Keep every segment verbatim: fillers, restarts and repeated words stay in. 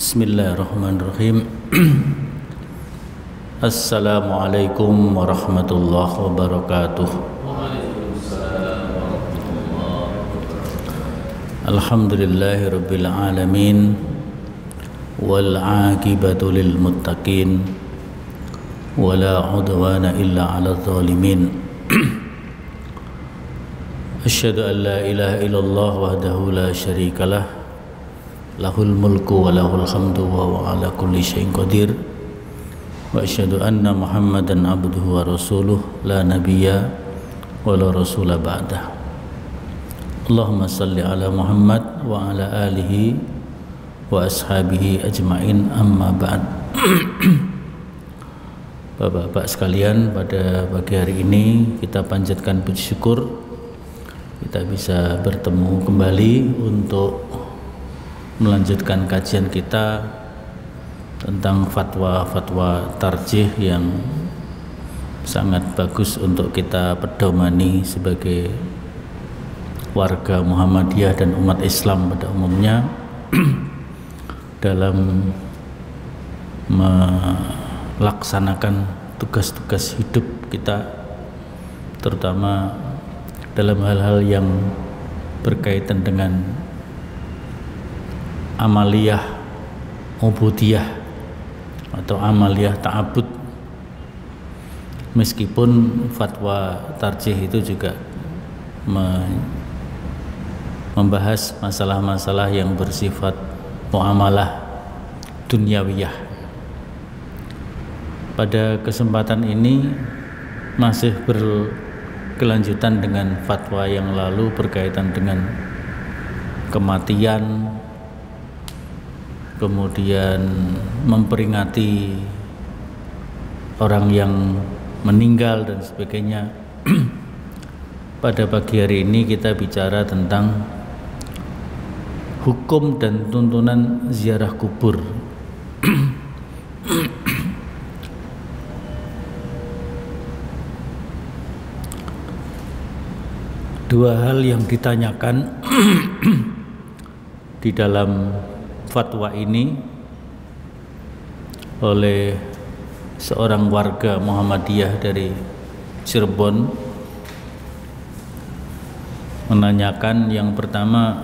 Bismillahirrahmanirrahim. Assalamualaikum warahmatullahi wabarakatuh. Waalaikumsalam warahmatullahi wabarakatuh. Alhamdulillahirabbil alamin wal aqibatu lil muttaqin wala udwana illa 'alal zalimin. Asyhadu an la ilaha illallah wahdahu la syarikalah. Lahul mulku wa lahul hamdu wa ala kulli syai'in qadir. Wa asyhadu anna Muhammadan abduhu wa rasuluh la nabiyya wa la rasula ba'dah. Allahumma salli ala Muhammad wa ala alihi wa ashabihi ajma'in, amma ba'd. Bapak-bapak sekalian, pada pagi hari ini kita panjatkan puji syukur kita bisa bertemu kembali untuk melanjutkan kajian kita tentang fatwa-fatwa tarjih yang sangat bagus untuk kita pedomani sebagai warga Muhammadiyah dan umat Islam pada umumnya dalam melaksanakan tugas-tugas hidup kita, terutama dalam hal-hal yang berkaitan dengan amaliyah ubudiyah atau amaliyah ta'abud, meskipun fatwa tarjih itu juga membahas masalah-masalah yang bersifat muamalah dunyawiyah. Pada kesempatan ini masih berkelanjutan dengan fatwa yang lalu berkaitan dengan kematian, kemudian memperingati orang yang meninggal dan sebagainya. Pada pagi hari ini kita bicara tentang hukum dan tuntunan ziarah kubur. Dua hal yang ditanyakan di dalam fatwa ini oleh seorang warga Muhammadiyah dari Cirebon, menanyakan yang pertama,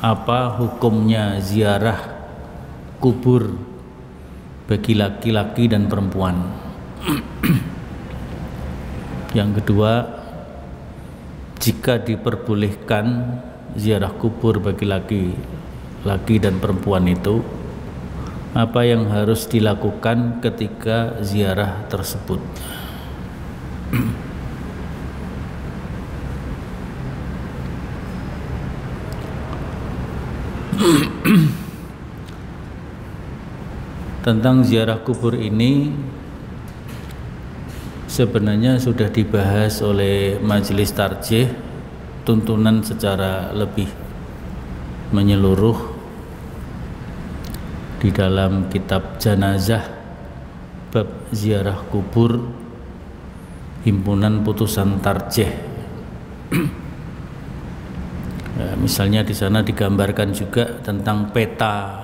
apa hukumnya ziarah kubur bagi laki-laki dan perempuan? Yang kedua, jika diperbolehkan ziarah kubur bagi laki laki dan perempuan itu, apa yang harus dilakukan ketika ziarah tersebut? Tentang ziarah kubur ini sebenarnya sudah dibahas oleh Majelis Tarjih tuntunan secara lebih menyeluruh di dalam kitab Janazah bab ziarah kubur himpunan putusan tarjih. Ya, misalnya di sana digambarkan juga tentang peta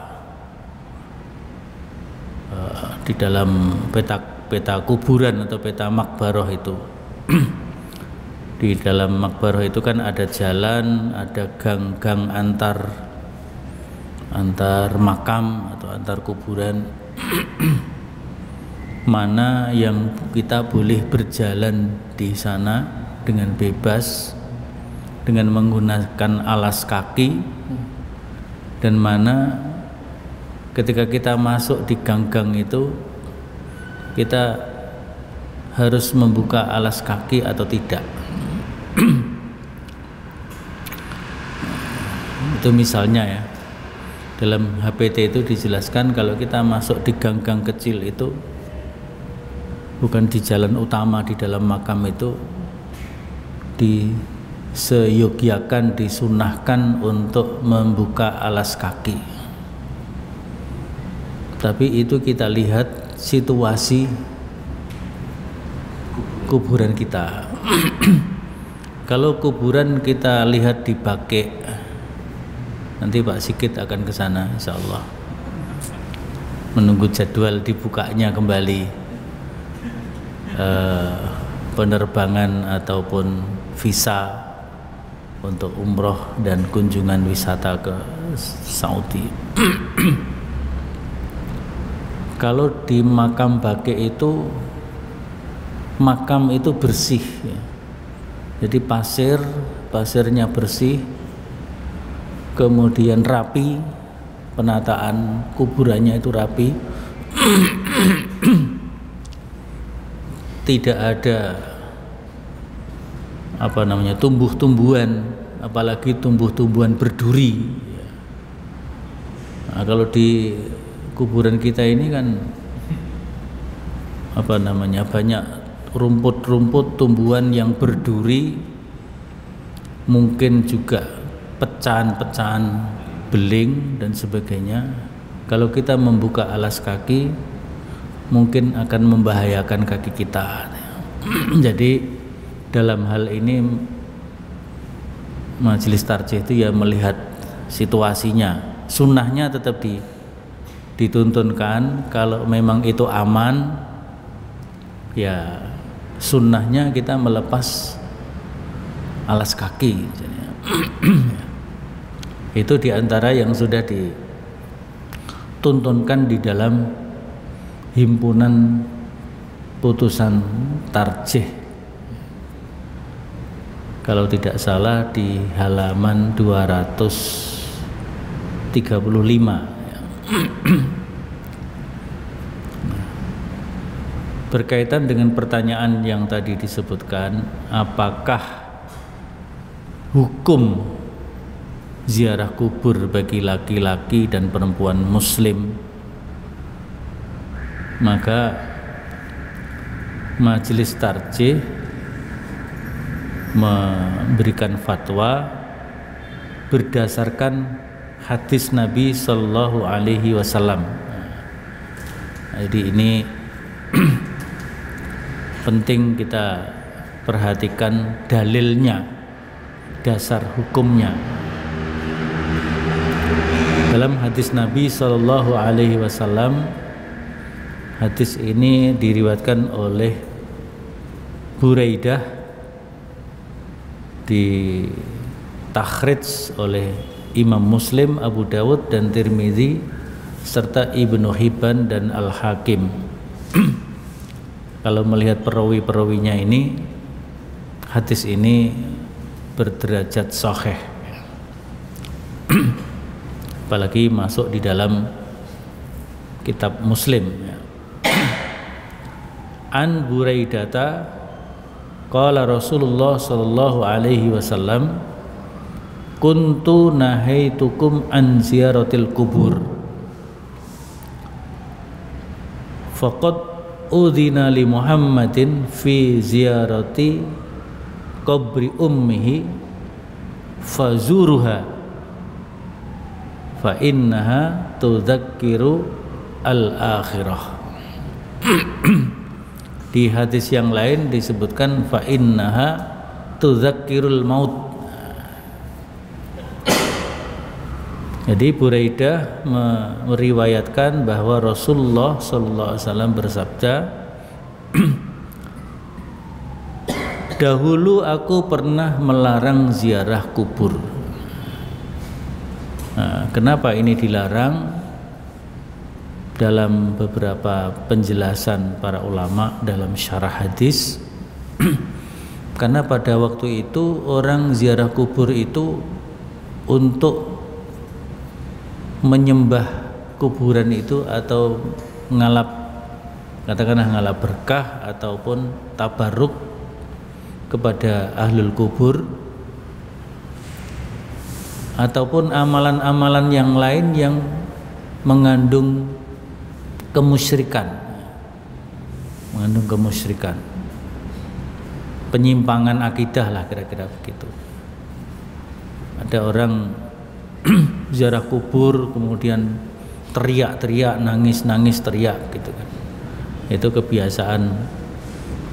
uh, di dalam peta peta kuburan atau peta makbaroh itu. Di dalam makbaroh itu kan ada jalan, ada gang-gang antar antar makam atau antar kuburan, mana yang kita boleh berjalan di sana dengan bebas dengan menggunakan alas kaki, dan mana ketika kita masuk di gang-gang itu kita harus membuka alas kaki atau tidak. Itu misalnya ya. Dalam H P T itu dijelaskan kalau kita masuk di gang-gang kecil itu, bukan di jalan utama di dalam makam itu, diseyogiakan, disunahkan untuk membuka alas kaki. Tapi itu kita lihat situasi kuburan kita. Kalau kuburan kita lihat dipakai, nanti Pak Sikit akan ke sana insyaallah. menunggu jadwal dibukanya kembali eh, penerbangan ataupun visa untuk umroh dan kunjungan wisata ke Saudi. Kalau di makam Baqi itu, makam itu bersih, jadi pasir, pasirnya bersih, kemudian rapi, penataan kuburannya itu rapi, tidak ada apa namanya tumbuh-tumbuhan, apalagi tumbuh-tumbuhan berduri. Nah, kalau di kuburan kita ini kan apa namanya banyak rumput-rumput tumbuhan yang berduri, mungkin juga pecahan-pecahan beling dan sebagainya. Kalau kita membuka alas kaki mungkin akan membahayakan kaki kita. Jadi dalam hal ini majelis tarjih itu ya melihat situasinya, sunnahnya tetap di dituntunkan. Kalau memang itu aman, ya sunnahnya kita melepas alas kaki misalnya. Itu diantara yang sudah dituntunkan di dalam himpunan putusan tarjih, kalau tidak salah di halaman dua ratus tiga puluh lima. Berkaitan dengan pertanyaan yang tadi disebutkan, apakah hukum ziarah kubur bagi laki-laki dan perempuan muslim, maka majelis tarjih memberikan fatwa berdasarkan hadis Nabi Shallallahu Alaihi Wasallam. Jadi ini penting kita perhatikan dalilnya, dasar hukumnya. Dalam hadis Nabi Shallallahu Alaihi Wasallam, hadis ini diriwayatkan oleh Buraidah, di takhrij oleh Imam Muslim, Abu Dawud dan Tirmizi serta Ibnu Hibban dan Al-Hakim. Kalau melihat perawi-perawinya ini, hadis ini berderajat sahih. Apalagi masuk di dalam kitab Muslim. An Buraidata qala Rasulullah sallallahu alaihi wasallam, kuntu nahaitukum an ziaratil kubur faqad udhina li Muhammadin fi ziyarati qabri ummihi fazuruha fa innaha tudzakiru al akhirah. Di hadis yang lain disebutkan fa innaha tudzakirul maut. Jadi Buraidah meriwayatkan bahwa Rasulullah Sallallahu Alaihi Wasallam bersabda, dahulu aku pernah melarang ziarah kubur. Nah, kenapa ini dilarang? Dalam beberapa penjelasan para ulama dalam syarah hadis, karena pada waktu itu orang ziarah kubur itu untuk menyembah kuburan itu atau ngalap, katakanlah ngalap berkah ataupun tabarruk kepada ahlul kubur, ataupun amalan-amalan yang lain yang mengandung kemusyrikan, mengandung kemusyrikan, penyimpangan akidah lah, kira-kira begitu. Ada orang ziarah kubur kemudian teriak-teriak, nangis-nangis, teriak gitu kan. Itu kebiasaan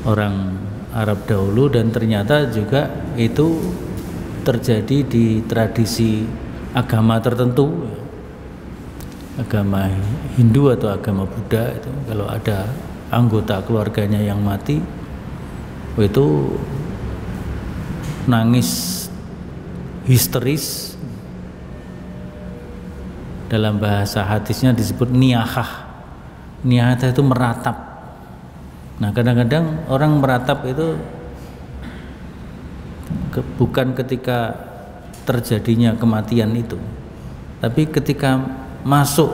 orang Arab dahulu, dan ternyata juga itu terjadi di tradisi agama tertentu. agama Hindu atau agama Buddha itu, kalau ada anggota keluarganya yang mati itu nangis histeris, dalam bahasa hadisnya disebut niyahah. Niyahah itu meratap. Nah, kadang-kadang orang meratap itu ke, bukan ketika terjadinya kematian itu, tapi ketika masuk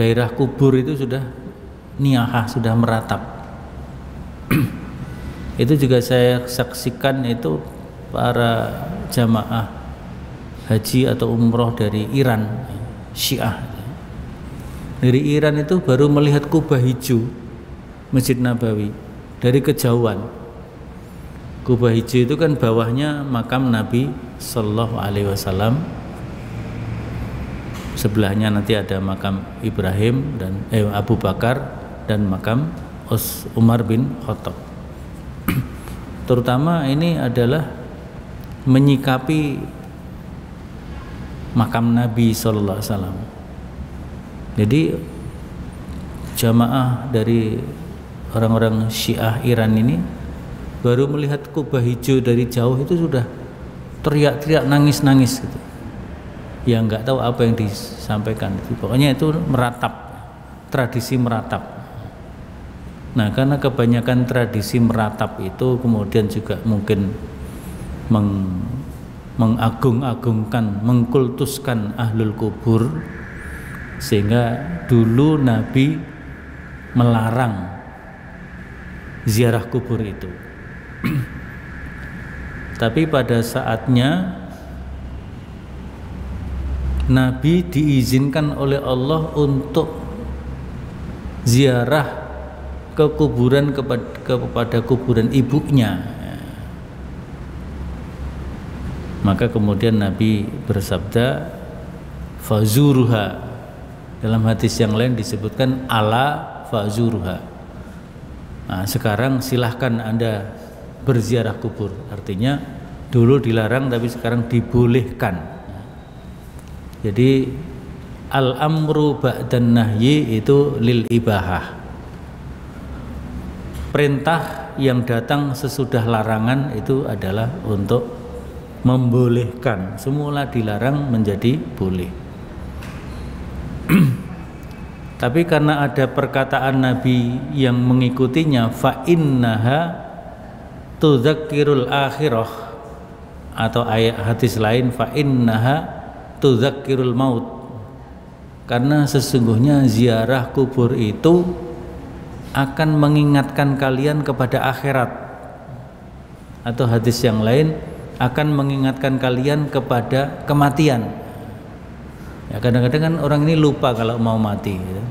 daerah kubur itu sudah niyahah, sudah meratap. Itu juga saya saksikan itu para jamaah haji atau umroh dari Iran, Syiah dari Iran itu baru melihat kubah hijau Masjid Nabawi dari kejauhan. Kubah hijau itu kan bawahnya makam Nabi Sallallahu Alaihi Wasallam, sebelahnya nanti ada makam Ibrahim dan eh, Abu Bakar dan makam Umar bin Khattab. Terutama ini adalah menyikapi makam Nabi Sallallahu Alaihi Wasallam. Jadi jamaah dari orang-orang Syiah Iran ini baru melihat kubah hijau dari jauh itu sudah teriak-teriak, nangis-nangis gitu. Ya nggak tahu apa yang disampaikan. Pokoknya itu meratap, tradisi meratap. Nah, karena kebanyakan tradisi meratap itu kemudian juga mungkin meng mengagung-agungkan, mengkultuskan ahlul kubur, sehingga dulu Nabi melarang ziarah kubur itu. Tapi pada saatnya Nabi diizinkan oleh Allah untuk ziarah ke kuburan, kepada, kepada kuburan ibunya. Maka kemudian Nabi bersabda fazuruha. Dalam hadis yang lain disebutkan ala fazuruha. Nah, sekarang silahkan Anda berziarah kubur. Artinya dulu dilarang tapi sekarang dibolehkan. Jadi al-amru ba'dan nahyi itu lil ibahah. Perintah yang datang sesudah larangan itu adalah untuk membolehkan. Semula dilarang menjadi boleh. Tapi karena ada perkataan Nabi yang mengikutinya fa innaha tudzakirul akhirah, atau ayat hadis lain fa innaha tudzakirul maut, karena sesungguhnya ziarah kubur itu akan mengingatkan kalian kepada akhirat. Atau hadis yang lain akan mengingatkan kalian kepada kematian. Ya, kadang-kadang kan orang ini lupa kalau mau mati, gitu.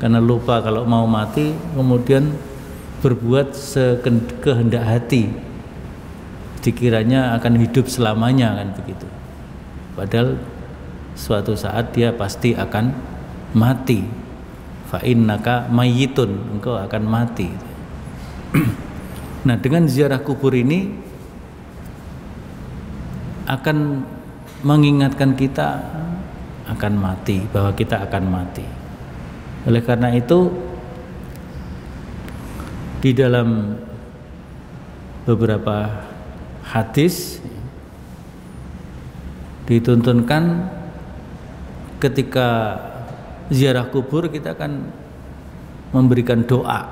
Karena lupa kalau mau mati, kemudian berbuat sekehendak hati, dikiranya akan hidup selamanya, kan begitu. Padahal suatu saat dia pasti akan mati. Fa innaka mayyitun, engkau akan mati. Nah, dengan ziarah kubur ini akan mengingatkan kita akan mati, bahwa kita akan mati. Oleh karena itu di dalam beberapa hadis dituntunkan ketika ziarah kubur kita akan memberikan doa.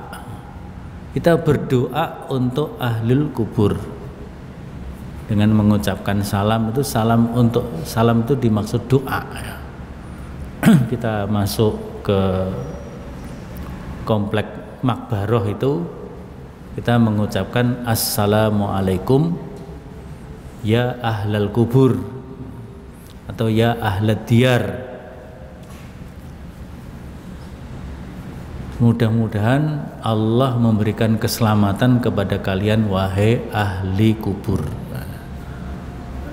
Kita berdoa untuk ahlul kubur dengan mengucapkan salam. Itu salam untuk salam itu dimaksud doa. Kita masuk ke komplek makbaroh itu kita mengucapkan assalamualaikum ya ahlal kubur atau ya ahlad diyar. Mudah-mudahan Allah memberikan keselamatan kepada kalian wahai ahli kubur.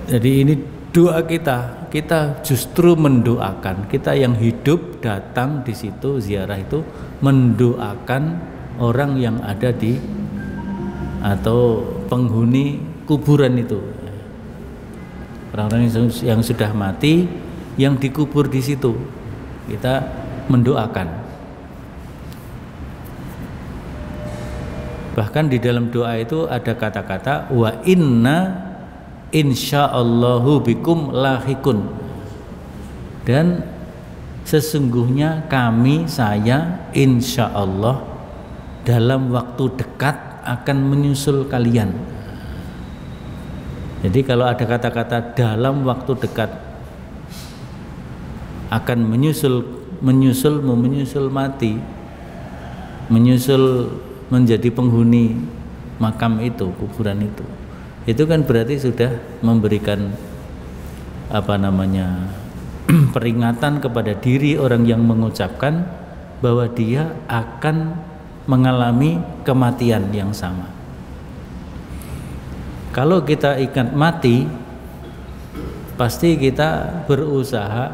Jadi ini doa kita, kita justru mendoakan. Kita yang hidup datang di situ ziarah itu mendoakan orang yang ada di atau penghuni kuburan itu. Orang-orang yang sudah mati yang dikubur di situ kita mendoakan. Bahkan di dalam doa itu ada kata-kata wa inna insyaallahu bikum lahikun, dan sesungguhnya kami, saya, insyaallah dalam waktu dekat akan menyusul kalian. Jadi kalau ada kata-kata dalam waktu dekat akan menyusul, menyusul menyusul mati, menyusul menjadi penghuni makam itu, kuburan itu, itu kan berarti sudah memberikan apa namanya peringatan kepada diri orang yang mengucapkan bahwa dia akan mengalami kematian yang sama. Kalau kita ingat mati, pasti kita berusaha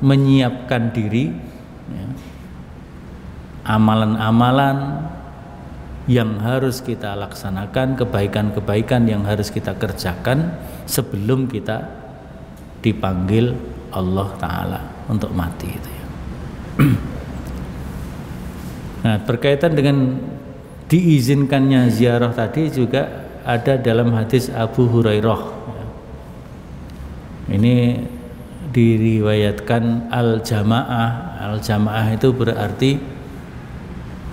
menyiapkan diri, amalan-amalan yang harus kita laksanakan, kebaikan-kebaikan yang harus kita kerjakan sebelum kita dipanggil Allah Ta'ala untuk mati itu ya. Nah, berkaitan dengan diizinkannya ziarah tadi juga ada dalam hadis Abu Hurairah. Ini diriwayatkan al-jamaah. Al-jamaah itu berarti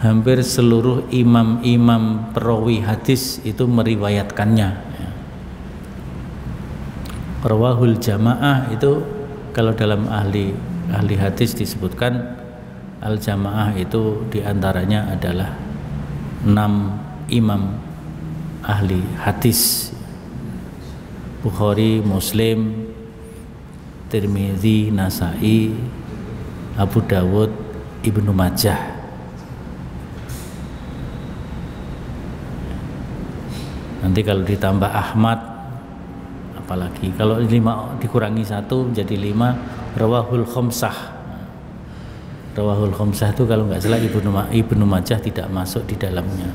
hampir seluruh imam-imam perawi hadis itu meriwayatkannya. Rawahul jamaah itu kalau dalam ahli ahli hadis disebutkan al-jamaah itu diantaranya adalah enam imam ahli hadis: Bukhari, Muslim, Tirmidzi, Nasai, Abu Dawud, Ibnu Majah. Nanti kalau ditambah Ahmad, apalagi kalau lima dikurangi satu jadi lima, rawahul khomsah. Rawahul khomsah itu kalau nggak salah Ibnu Ibnu Majah tidak masuk di dalamnya.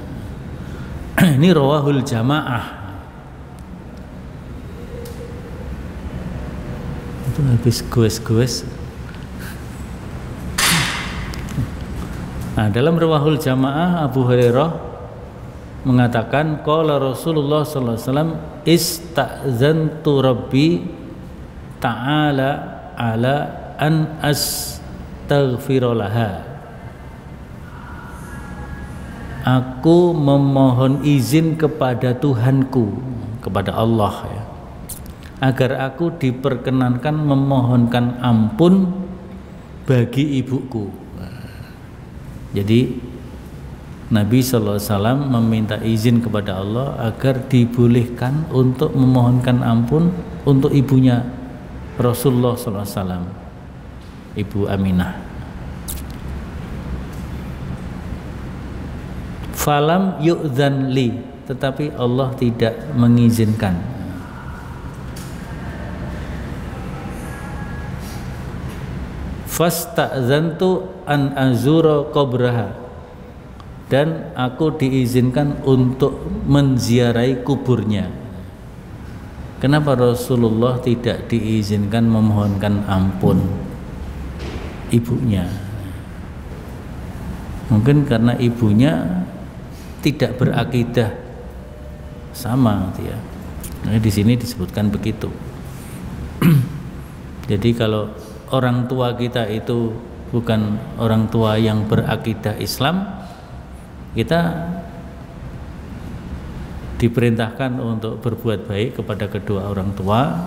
Ini rawahul jamaah. Itu habis goes-goes. Nah, dalam rawahul jamaah Abu Hurairah mengatakan qala Rasulullah sallallahu alaihi wasallam istazantu rabbi ta'ala ala an astaghfira laha, aku memohon izin kepada Tuhanku, kepada Allah ya, agar aku diperkenankan memohonkan ampun bagi ibuku. Jadi Nabi sallallahu alaihi wasallam meminta izin kepada Allah agar dibolehkan untuk memohonkan ampun untuk ibunya Rasulullah sallallahu alaihi wasallam, Ibu Aminah. Falam yu'dzan li, tetapi Allah tidak mengizinkan. Fasta'zantu an azura qabraha, dan aku diizinkan untuk menziarahi kuburnya. Kenapa Rasulullah tidak diizinkan memohonkan ampun ibunya? Mungkin karena ibunya tidak berakidah sama dia. Nah, di sini disebutkan begitu. Jadi kalau orang tua kita itu bukan orang tua yang berakidah Islam, kita diperintahkan untuk berbuat baik kepada kedua orang tua.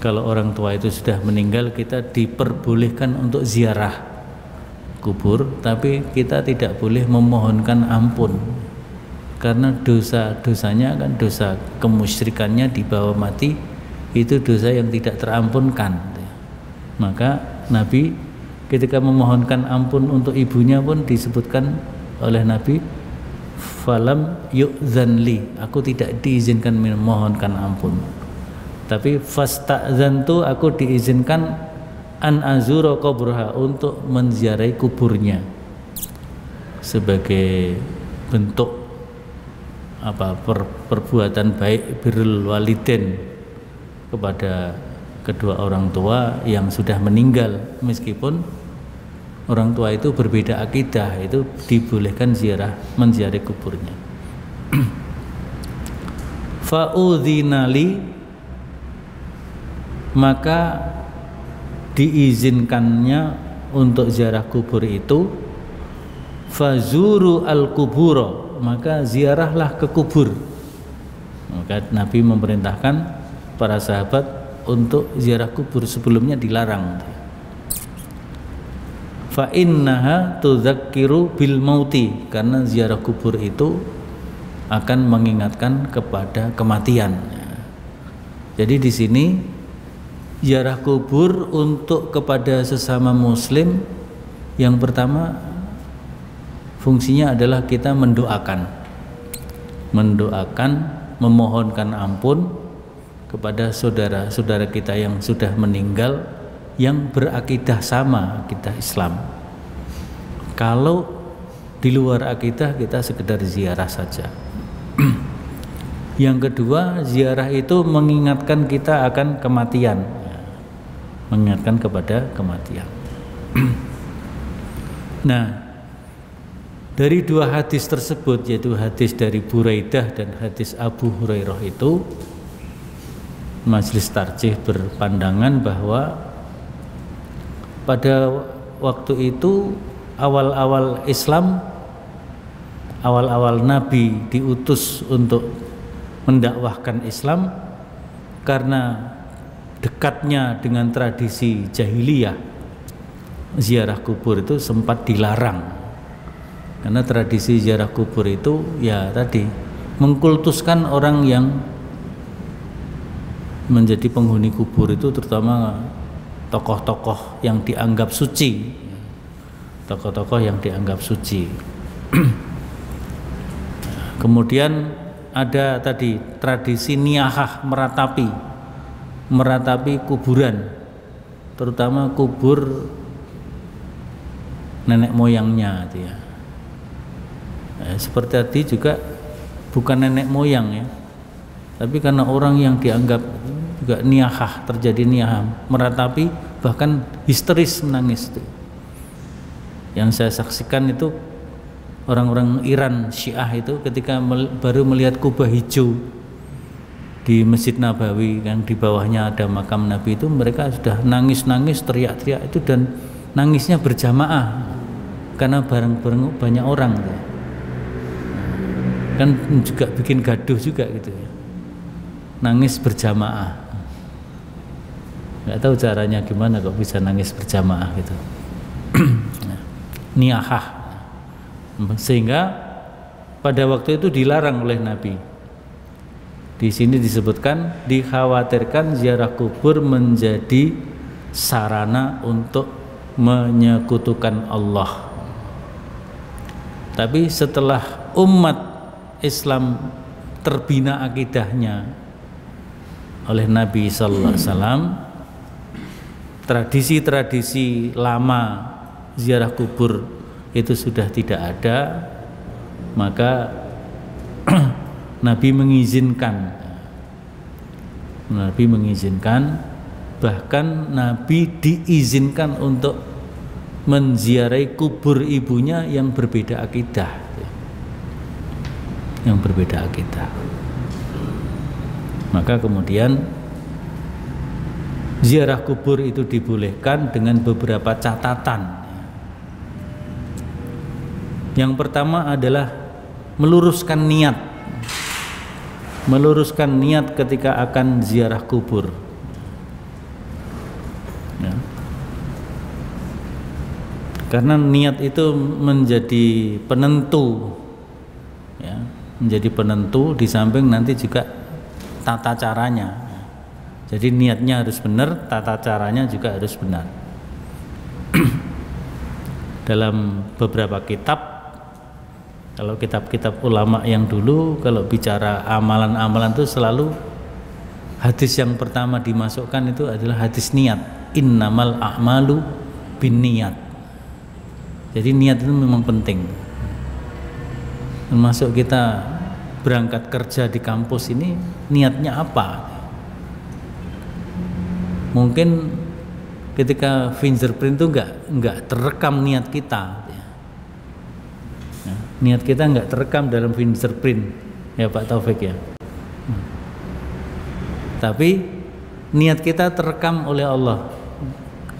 Kalau orang tua itu sudah meninggal, kita diperbolehkan untuk ziarah kubur, tapi kita tidak boleh memohonkan ampun karena dosa-dosanya, kan dosa kemusyrikannya dibawa mati itu dosa yang tidak terampunkan. Maka Nabi ketika memohonkan ampun untuk ibunya pun disebutkan oleh Nabi falam yu'dzan li, aku tidak diizinkan memohonkan ampun, tapi fasta'zantu, aku diizinkan an azura qabraha, untuk menziarahi kuburnya sebagai bentuk apa per, perbuatan baik birrul walidain kepada kedua orang tua yang sudah meninggal, meskipun orang tua itu berbeda akidah, itu dibolehkan ziarah, menziarahi kuburnya. Fa'udzinali, maka diizinkannya untuk ziarah kubur itu. Fazuru al-kuburo, maka ziarahlah ke kubur. Maka Nabi memerintahkan para sahabat untuk ziarah kubur, sebelumnya dilarang. Fa innaha tudzakiru bil mauti, karena ziarah kubur itu akan mengingatkan kepada kematian. Jadi di sini ziarah kubur untuk kepada sesama muslim, yang pertama fungsinya adalah kita mendoakan, mendoakan, memohonkan ampun kepada saudara-saudara kita yang sudah meninggal, yang berakidah sama akidah Islam. Kalau di luar akidah, kita sekedar ziarah saja. Yang kedua, ziarah itu mengingatkan kita akan kematian, mengingatkan kepada kematian. Nah, dari dua hadis tersebut, yaitu hadis dari Buraidah dan hadis Abu Hurairah, itu Majelis Tarjih berpandangan bahwa pada waktu itu, awal-awal Islam, awal-awal Nabi diutus untuk mendakwahkan Islam, karena dekatnya dengan tradisi jahiliyah, ziarah kubur itu sempat dilarang. Karena tradisi ziarah kubur itu, ya tadi, mengkultuskan orang yang menjadi penghuni kubur itu, terutama tokoh-tokoh yang dianggap suci, tokoh-tokoh yang dianggap suci. Kemudian ada tadi tradisi niyahah, meratapi, meratapi kuburan, terutama kubur nenek moyangnya. Ya. Seperti tadi juga, bukan nenek moyang ya, tapi karena orang yang dianggap juga niyahah, terjadi niyahah, meratapi, bahkan histeris menangis itu. Yang saya saksikan itu orang-orang Iran Syiah itu ketika mel baru melihat kubah hijau di Masjid Nabawi yang di bawahnya ada makam Nabi itu, mereka sudah nangis-nangis, teriak-teriak itu, dan nangisnya berjamaah karena bareng-bareng banyak orang gitu. Kan juga bikin gaduh juga gitu ya. Nangis berjamaah, nggak tahu caranya gimana kok bisa nangis berjamaah gitu. Niyahah. Sehingga pada waktu itu dilarang oleh Nabi. Di sini disebutkan dikhawatirkan ziarah kubur menjadi sarana untuk menyekutukan Allah. Tapi setelah umat Islam terbina akidahnya oleh Nabi Sallallahu Alaihi Wasallam, tradisi-tradisi lama ziarah kubur itu sudah tidak ada, maka Nabi mengizinkan, Nabi mengizinkan, bahkan Nabi diizinkan untuk menziarahi kubur ibunya yang berbeda akidah, yang berbeda akidah. Maka kemudian ziarah kubur itu dibolehkan dengan beberapa catatan. Yang pertama adalah meluruskan niat, meluruskan niat ketika akan ziarah kubur. Ya. Karena niat itu menjadi penentu, ya, menjadi penentu, di samping nanti juga tata caranya. Jadi niatnya harus benar, tata caranya juga harus benar. Dalam beberapa kitab, kalau kitab-kitab ulama yang dulu, kalau bicara amalan-amalan itu selalu hadis yang pertama dimasukkan itu adalah hadis niat. Innamal a'malu bin niat. Jadi niat itu memang penting. Termasuk kita berangkat kerja di kampus ini, niatnya apa? mungkin ketika fingerprint itu nggak nggak terekam niat kita, nah, niat kita nggak terekam dalam fingerprint ya Pak Taufik ya, hmm. tapi niat kita terekam oleh Allah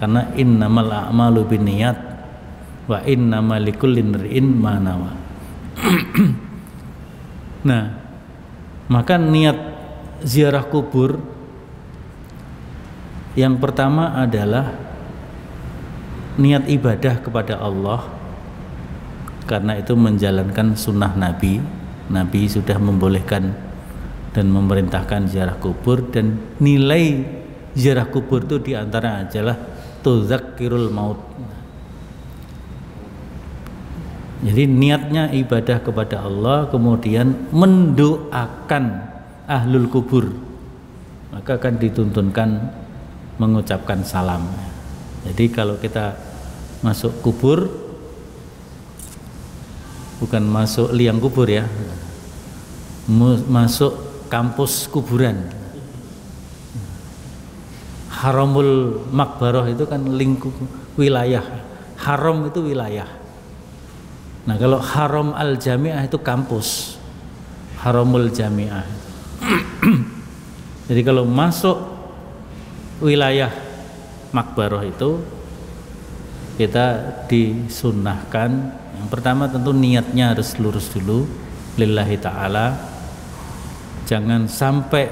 karena innamal a'malu binniyat wa innamal likulli imrin ma nawa. Nah, maka niat ziarah kubur yang pertama adalah niat ibadah kepada Allah, karena itu menjalankan sunnah Nabi. Nabi sudah membolehkan dan memerintahkan ziarah kubur, dan nilai ziarah kubur itu diantara adalah tuzakirul maut. Jadi niatnya ibadah kepada Allah, kemudian mendoakan ahlul kubur, maka akan dituntunkan mengucapkan salam. Jadi kalau kita masuk kubur, bukan masuk liang kubur ya, masuk kampus kuburan. Haramul Makbaroh itu kan lingkup wilayah, haram itu wilayah. Nah kalau haram al jamiah itu kampus, haramul jamiah. Jadi kalau masuk wilayah Makbaroh itu kita disunnahkan yang pertama tentu niatnya harus lurus dulu lillahi ta'ala, jangan sampai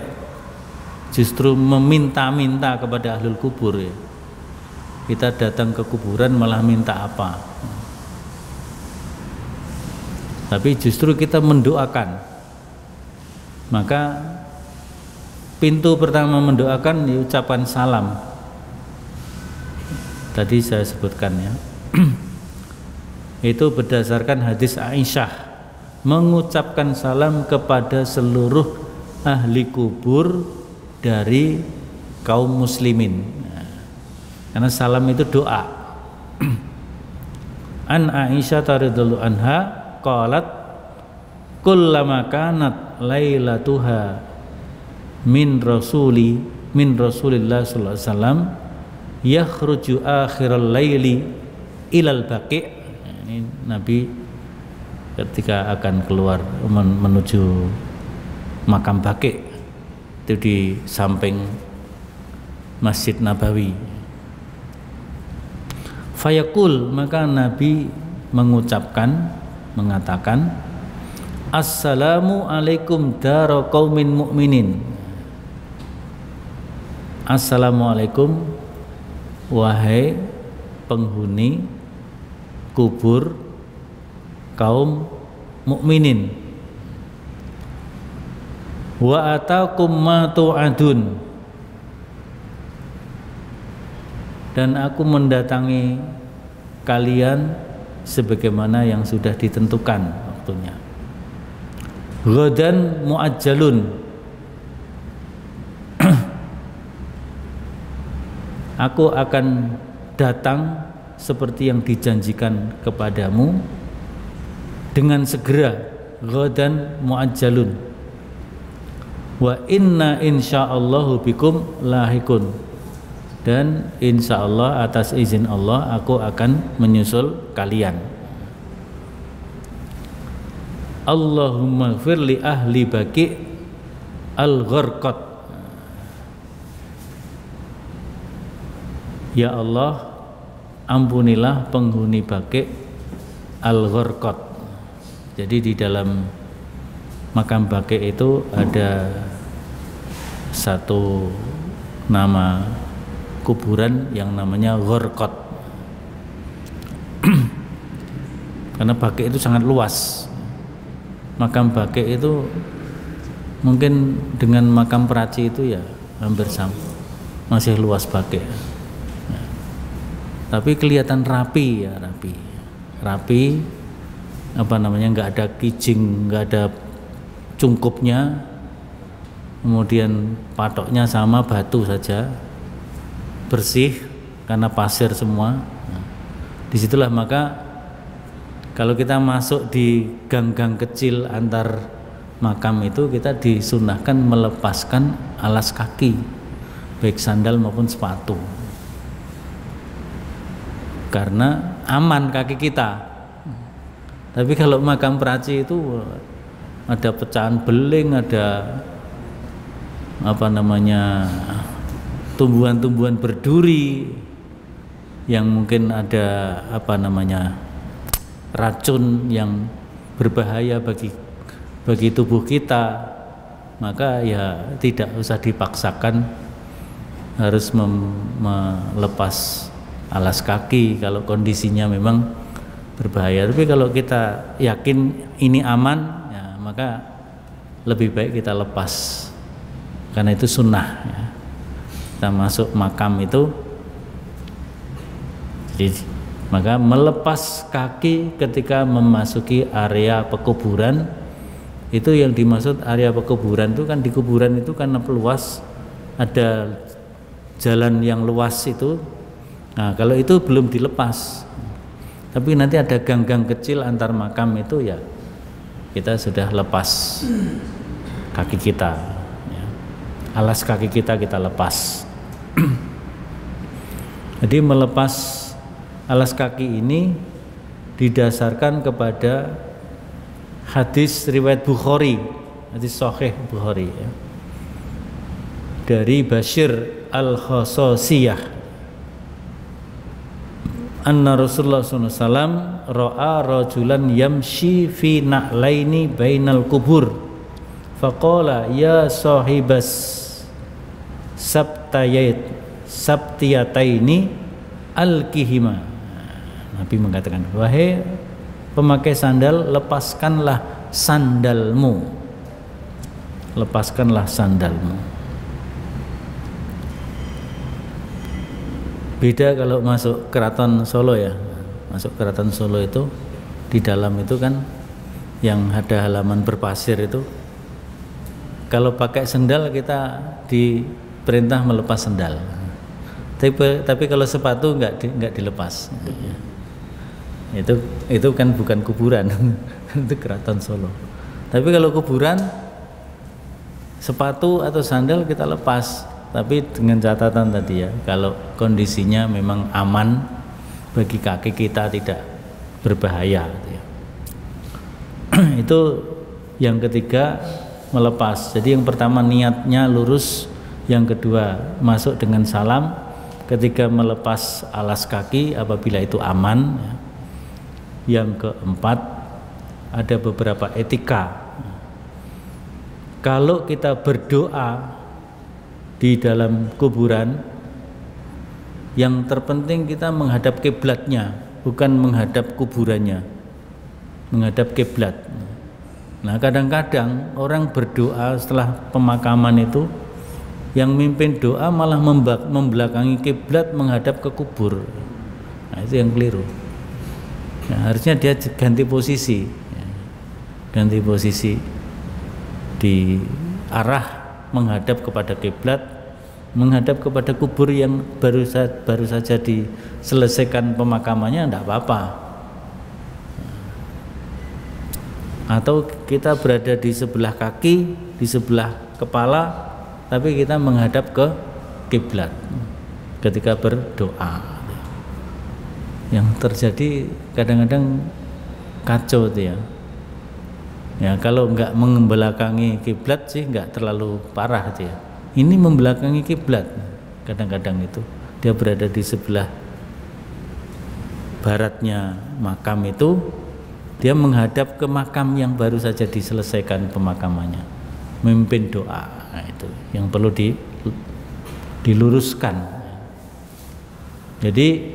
justru meminta-minta kepada ahlul kubur ya. Kita datang ke kuburan malah minta apa, tapi justru kita mendoakan. Maka pintu pertama mendoakan diucapkan salam. Tadi saya sebutkan ya. Itu berdasarkan hadis Aisyah, mengucapkan salam kepada seluruh ahli kubur dari kaum muslimin. Karena salam itu doa. An Aisyah radhiyallahu anha qalat kullama kanat lailatuha min rasuli min rasulillah sallallahu alaihi wasallam yakhruju akhiral laili ilal baqi. Ini Nabi ketika akan keluar menuju makam Baqi itu di samping Masjid Nabawi. Fayaqul, maka Nabi mengucapkan, mengatakan assalamu alaikum daro qaumin mu'minin. Assalamualaikum wahai penghuni kubur kaum mukminin. Wa ataakum ma tu'adun, dan aku mendatangi kalian sebagaimana yang sudah ditentukan waktunya. Ghadan mu'ajjalun, aku akan datang seperti yang dijanjikan kepadamu dengan segera. Ghadan mu'ajjalun wa inna insya'allahu bikum lahikun, dan insyaallah atas izin Allah aku akan menyusul kalian. Allahumma firli ahli baqi al-gharqat, ya Allah ampunilah penghuni Baqi al-Gharqat. Jadi di dalam makam Baqi itu ada satu nama kuburan yang namanya Gharqat. Karena Baqi itu sangat luas. Makam Baqi itu mungkin dengan makam Peraci itu ya hampir sama, masih luas Baqi. Tapi kelihatan rapi ya, rapi, rapi, apa namanya, nggak ada kijing, nggak ada cungkupnya, kemudian patoknya sama batu saja, bersih karena pasir semua. Nah, disitulah maka kalau kita masuk di gang-gang kecil antar makam itu kita disunahkan melepaskan alas kaki baik sandal maupun sepatu, karena aman kaki kita. Tapi kalau makam peraci itu ada pecahan beling, ada apa namanya tumbuhan-tumbuhan berduri yang mungkin ada apa namanya racun yang berbahaya bagi bagi tubuh kita, maka ya tidak usah dipaksakan harus melepas alas kaki kalau kondisinya memang berbahaya. Tapi kalau kita yakin ini aman, ya, maka lebih baik kita lepas, karena itu sunnah ya. Kita masuk makam itu, jadi maka melepas kaki ketika memasuki area pekuburan. Itu yang dimaksud area pekuburan itu kan, di kuburan itu karena peluas, ada jalan yang luas itu. Nah, kalau itu belum dilepas, tapi nanti ada gang-gang kecil antar makam itu, ya kita sudah lepas kaki kita ya. Alas kaki kita kita lepas. Jadi melepas alas kaki ini didasarkan kepada hadis riwayat Bukhari, hadis sahih Bukhari ya, dari Bashir al-Khososiyah, anna Rasulullah sallallahu alaihi wasallam ra'a rajulan yamshi fi na'laini bainal kubur faqala ya sahibas sabtayat sabtiyataini alkihima. Nabi mengatakan, wahai pemakai sandal, lepaskanlah sandalmu, lepaskanlah sandalmu. Beda kalau masuk keraton Solo ya, masuk keraton Solo itu di dalam itu kan yang ada halaman berpasir itu, kalau pakai sendal kita diperintah melepas sendal, tapi, tapi kalau sepatu nggak di, nggak dilepas. Itu itu kan bukan kuburan, itu keraton Solo. Tapi kalau kuburan, sepatu atau sandal kita lepas, tapi dengan catatan tadi ya, kalau kondisinya memang aman bagi kaki kita, tidak berbahaya. Itu yang ketiga, melepas. Jadi yang pertama niatnya lurus, yang kedua masuk dengan salam, ketiga melepas alas kaki apabila itu aman, yang keempat ada beberapa etika. Kalau kita berdoa di dalam kuburan, yang terpenting kita menghadap kiblatnya, bukan menghadap kuburannya, menghadap kiblat. Nah, kadang-kadang orang berdoa setelah pemakaman itu, yang mimpin doa malah membelakangi kiblat, menghadap ke kubur. Nah, itu yang keliru. Nah, harusnya dia ganti posisi, ganti posisi di arah menghadap kepada kiblat, menghadap kepada kubur yang baru saja, baru saja diselesaikan pemakamannya, tidak apa-apa. Atau kita berada di sebelah kaki, di sebelah kepala, tapi kita menghadap ke kiblat ketika berdoa. Yang terjadi kadang-kadang kacau itu ya. Ya, kalau nggak membelakangi kiblat sih nggak terlalu parah dia. Ini membelakangi kiblat, kadang-kadang itu dia berada di sebelah baratnya makam itu, dia menghadap ke makam yang baru saja diselesaikan pemakamannya, memimpin doa. Nah, itu yang perlu di, diluruskan. Jadi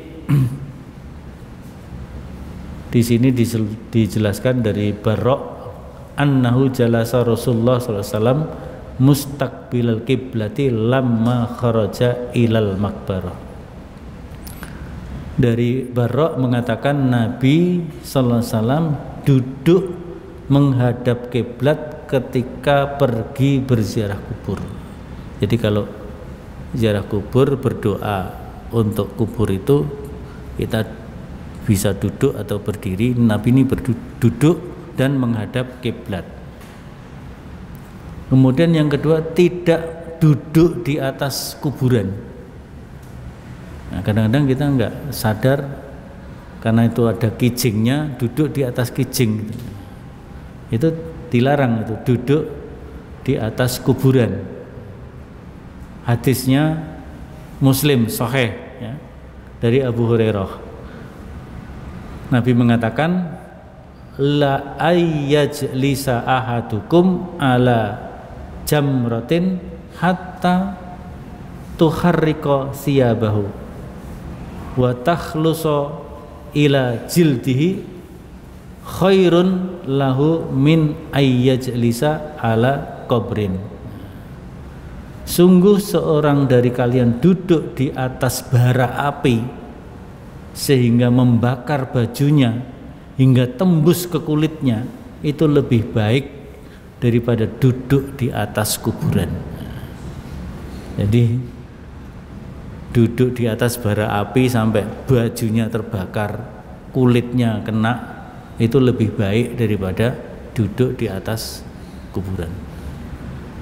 di sini dijelaskan dari Barok, annahu jalasa Rasulullah sallallahu alaihi wasallam mustaqbilal kiblati lamma kharaja ilal maqbarah. Dari Barok mengatakan Nabi sallallahu alaihi wasallam duduk menghadap kiblat ketika pergi berziarah kubur. Jadi kalau ziarah kubur, berdoa untuk kubur itu kita bisa duduk atau berdiri. Nabi ini berduduk dan menghadap kiblat. Kemudian yang kedua, tidak duduk di atas kuburan. Nah, kadang-kadang kita nggak sadar karena itu ada kijingnya, duduk di atas kijing. Itu dilarang, itu duduk di atas kuburan. Hadisnya Muslim sahih ya, dari Abu Hurairah. Nabi mengatakan, la ayyajlisa ahadukum ala jamratin hatta tuharrika siyabahu wa takhlusa ila jildihi khairun lahu min ayyajlisa ala qabrin. Sungguh seorang dari kalian duduk di atas bara api sehingga membakar bajunya hingga tembus ke kulitnya, itu lebih baik daripada duduk di atas kuburan. Jadi duduk di atas bara api sampai bajunya terbakar, kulitnya kena, itu lebih baik daripada duduk di atas kuburan.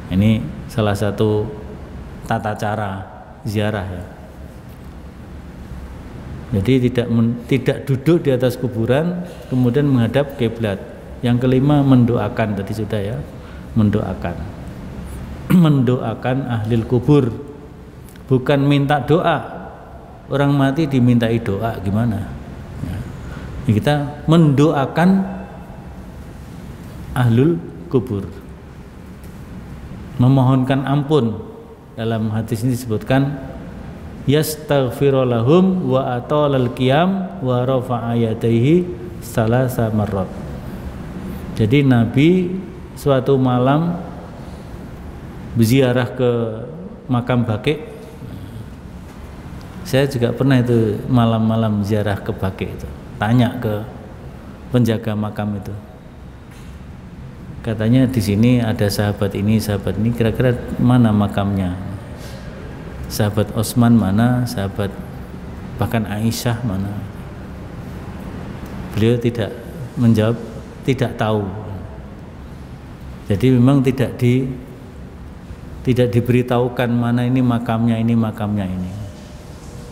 Ini salah satu tata cara ziarah ya. Jadi tidak men, tidak duduk di atas kuburan kemudian menghadap kiblat. Yang kelima, mendoakan, tadi sudah ya, mendoakan. Mendoakan ahlil kubur, bukan minta doa. Orang mati dimintai doa gimana ya. Kita mendoakan ahlul kubur, memohonkan ampun. Dalam hadis ini disebutkan, yastaghfirulahum wa atalal qiyam wa rafa'a yadayhi salasa marrat. Jadi Nabi suatu malam berziarah ke makam Baqi. Saya juga pernah itu malam-malam ziarah ke Baqi itu. Tanya ke penjaga makam itu. Katanya di sini ada sahabat ini, sahabat ini, kira-kira mana makamnya? Sahabat Osman mana, sahabat bahkan Aisyah mana. Beliau tidak menjawab, tidak tahu. Jadi memang tidak di tidak diberitahukan mana ini makamnya, ini makamnya ini.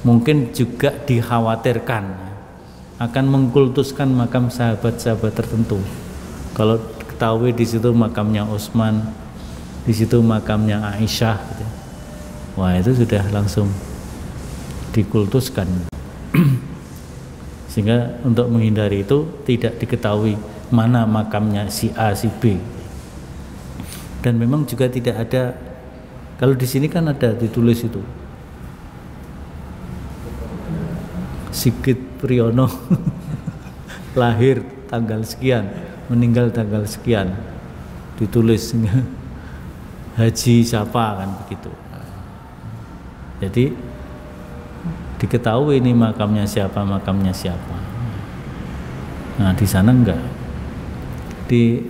Mungkin juga dikhawatirkan akan mengkultuskan makam sahabat-sahabat tertentu. Kalau ketahui di situ makamnya Osman, di situ makamnya Aisyah gitu. Wah, itu sudah langsung dikultuskan. Sehingga untuk menghindari itu tidak diketahui mana makamnya si A, si B. Dan memang juga tidak ada, kalau di sini kan ada ditulis itu. Sigit Priyono lahir tanggal sekian, meninggal tanggal sekian. Ditulis Haji siapa kan begitu. Jadi diketahui ini makamnya siapa, makamnya siapa. Nah, di sana enggak. Di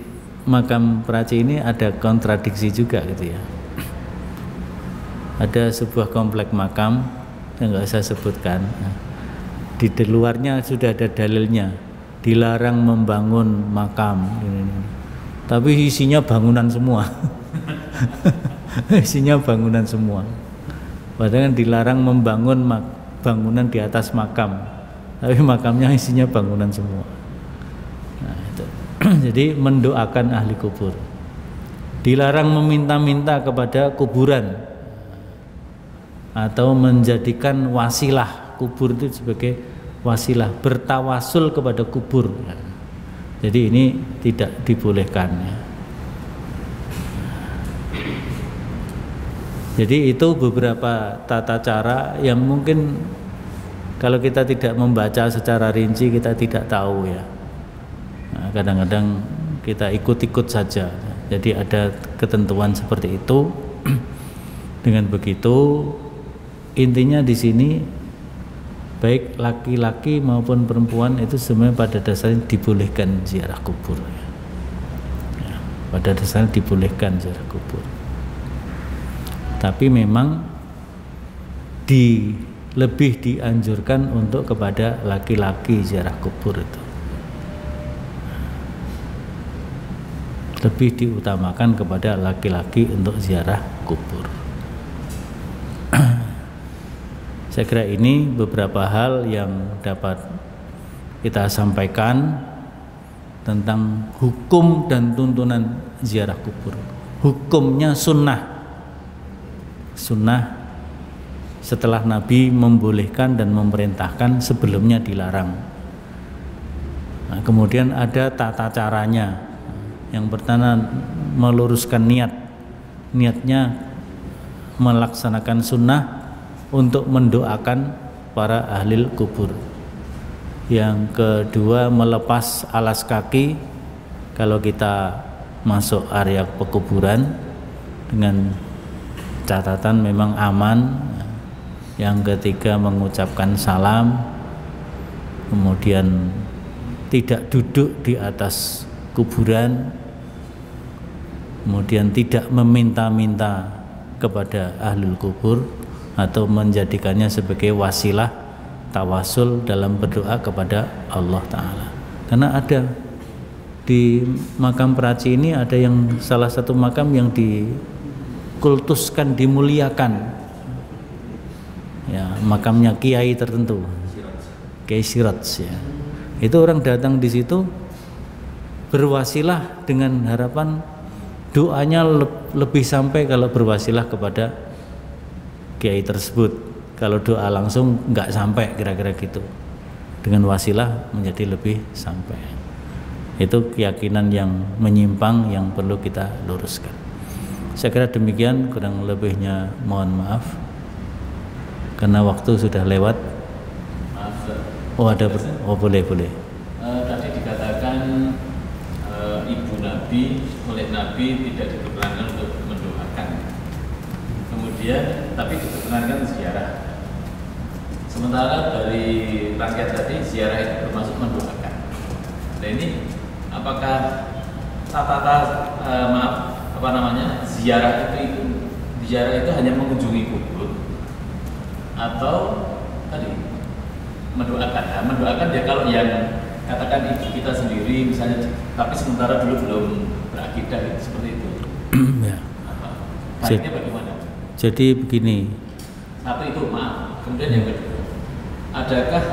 makam Praci ini ada kontradiksi juga gitu ya. Ada sebuah komplek makam yang enggak saya sebutkan. Nah, di luarnya sudah ada dalilnya, dilarang membangun makam. Tapi isinya bangunan semua. Isinya bangunan semua. Padahal dilarang membangun bangunan di atas makam, tapi makamnya isinya bangunan semua. Nah, itu. Jadi mendoakan ahli kubur. Dilarang meminta-minta kepada kuburan atau menjadikan wasilah kubur itu sebagai wasilah, bertawasul kepada kubur. Jadi ini tidak dibolehkan. Jadi itu beberapa tata cara yang mungkin kalau kita tidak membaca secara rinci kita tidak tahu ya. Nah, kadang-kadang kita ikut-ikut saja. Jadi ada ketentuan seperti itu. Dengan begitu intinya di sini baik laki-laki maupun perempuan itu sebenarnya pada dasarnya dibolehkan ziarah kubur. Ya, pada dasarnya dibolehkan ziarah kubur. Tapi memang di lebih dianjurkan untuk kepada laki-laki ziarah kubur itu. Lebih diutamakan kepada laki-laki untuk ziarah kubur. Saya kira ini beberapa hal yang dapat kita sampaikan tentang hukum dan tuntunan ziarah kubur. Hukumnya sunnah, sunnah setelah Nabi membolehkan dan memerintahkan, sebelumnya dilarang. Nah, kemudian ada tata caranya. Yang pertama meluruskan niat, niatnya melaksanakan sunnah untuk mendoakan para ahlil kubur. Yang kedua melepas alas kaki kalau kita masuk area pekuburan, dengan catatan memang aman. Yang ketiga mengucapkan salam, kemudian tidak duduk di atas kuburan, kemudian tidak meminta-minta kepada ahlul kubur atau menjadikannya sebagai wasilah tawasul dalam berdoa kepada Allah Ta'ala. Karena ada di makam Peraci ini ada yang salah satu makam yang dikultuskan, dimuliakan, ya, makamnya kiai tertentu, Kiai Siraj, ya. Itu orang datang di situ berwasilah dengan harapan doanya lebih sampai kalau berwasilah kepada kiai tersebut. Kalau doa langsung nggak sampai, kira-kira gitu. Dengan wasilah menjadi lebih sampai. Itu keyakinan yang menyimpang yang perlu kita luruskan. Saya kira demikian, kurang lebihnya mohon maaf karena waktu sudah lewat. Oh ada, oh boleh boleh. Tadi dikatakan ibu Nabi, oleh Nabi tidak diperkenankan untuk mendoakan, kemudian tapi diperkenankan ziarah. Sementara dari rakyat tadi ziarah itu termasuk mendoakan. Nah ini apakah tata-tata eh, maaf apa namanya ziarah itu, itu ziarah itu hanya mengunjungi kubur atau tadi mendoakan? Nah, mendoakan ya kalau yang katakan ibu kita sendiri misalnya, tapi sementara dulu belum berakidah, seperti itu. Ya. Jadi, bagaimana? Jadi begini. Satu itu maaf. Kemudian yang kedua, adakah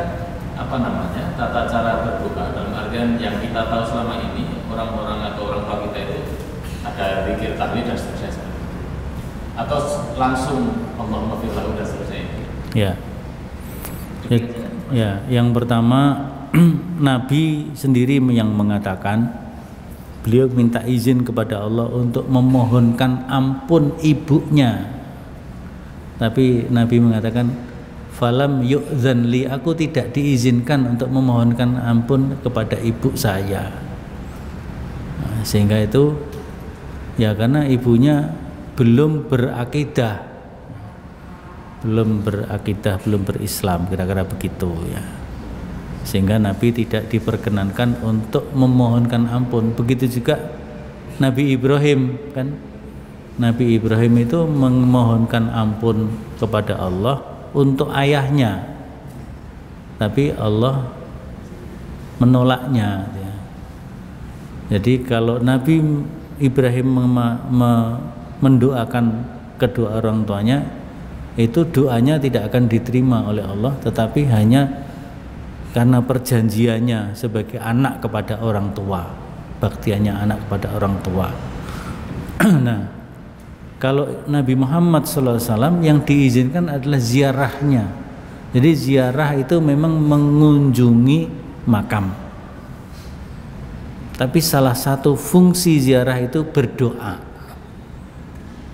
apa namanya tata cara berdoa dalam artian yang kita tahu selama ini orang-orang atau orang tua kita itu ada zikir tahlil dan seterusnya, atau langsung Allahumma firlahu dan seterusnya? Ya. Ya, ya. Yang pertama Nabi sendiri yang mengatakan beliau minta izin kepada Allah untuk memohonkan ampun ibunya, tapi Nabi mengatakan falam yu'zan li, aku tidak diizinkan untuk memohonkan ampun kepada ibu saya. Nah, sehingga itu ya karena ibunya belum berakidah, belum berakidah belum berislam, kira-kira begitu ya. Sehingga Nabi tidak diperkenankan untuk memohonkan ampun. Begitu juga Nabi Ibrahim, kan? Nabi Ibrahim itu memohonkan ampun kepada Allah untuk ayahnya, tapi Allah menolaknya. Jadi kalau Nabi Ibrahim mendoakan kedua orang tuanya, itu doanya tidak akan diterima oleh Allah, tetapi hanya karena perjanjiannya sebagai anak kepada orang tua, baktiannya anak kepada orang tua. Nah, kalau Nabi Muhammad shallallahu alaihi wasallam yang diizinkan adalah ziarahnya. Jadi ziarah itu memang mengunjungi makam, tapi salah satu fungsi ziarah itu berdoa.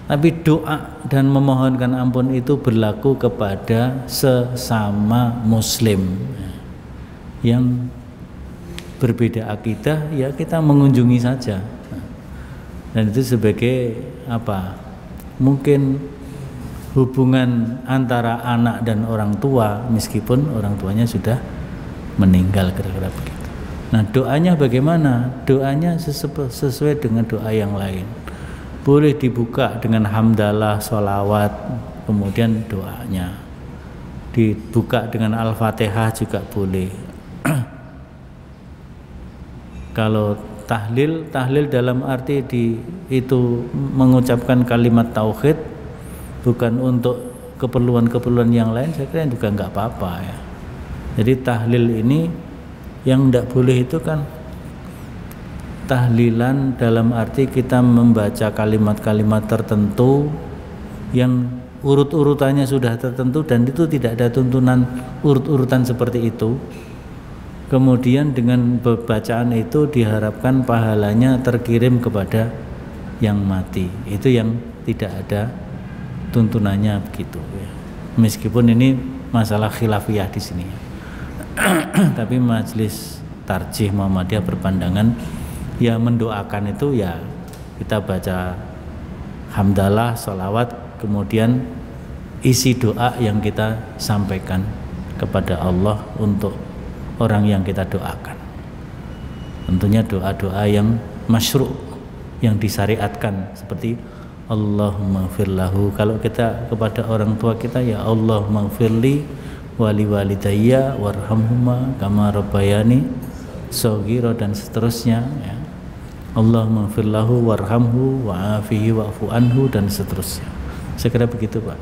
Tapi doa dan memohonkan ampun itu berlaku kepada sesama muslim yang berbeda akidah, ya kita mengunjungi saja. Dan itu sebagai apa, mungkin hubungan antara anak dan orang tua meskipun orang tuanya sudah meninggal, kira-kira begitu. Nah doanya bagaimana? Doanya sesuai dengan doa yang lain. Boleh dibuka dengan hamdalah, sholawat, kemudian doanya dibuka dengan Al-Fatihah juga boleh. Kalau tahlil, tahlil dalam arti di itu mengucapkan kalimat tauhid, bukan untuk keperluan-keperluan yang lain, saya kira juga nggak apa-apa ya. Jadi tahlil ini yang tidak boleh itu kan tahlilan dalam arti kita membaca kalimat-kalimat tertentu yang urut-urutannya sudah tertentu dan itu tidak ada tuntunan urut-urutan seperti itu. Kemudian dengan bacaan itu diharapkan pahalanya terkirim kepada yang mati. Itu yang tidak ada tuntunannya begitu. Ya. Meskipun ini masalah khilafiyah di sini. Tapi majelis tarjih Muhammadiyah berpandangan ya mendoakan itu ya kita baca hamdalah, sholawat, kemudian isi doa yang kita sampaikan kepada Allah untuk orang yang kita doakan, tentunya doa-doa yang masyru', yang disyariatkan, seperti Allahumma firlahu. Kalau kita kepada orang tua kita ya Allahumma firli wali walidayya warhamhuma kama rabbayani shaghira dan seterusnya ya. Allahumma firlahu warhamhu wa'afihi wa'fu anhu dan seterusnya. Sekira begitu Pak.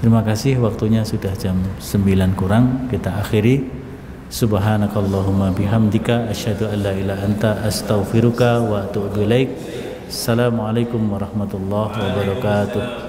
Terima kasih, waktunya sudah jam sembilan kurang, kita akhiri. Subhanakallahumma bihamdika asyhadu an la ilaha anta astaghfiruka wa atubu ilaik. Assalamualaikum warahmatullahi wabarakatuh.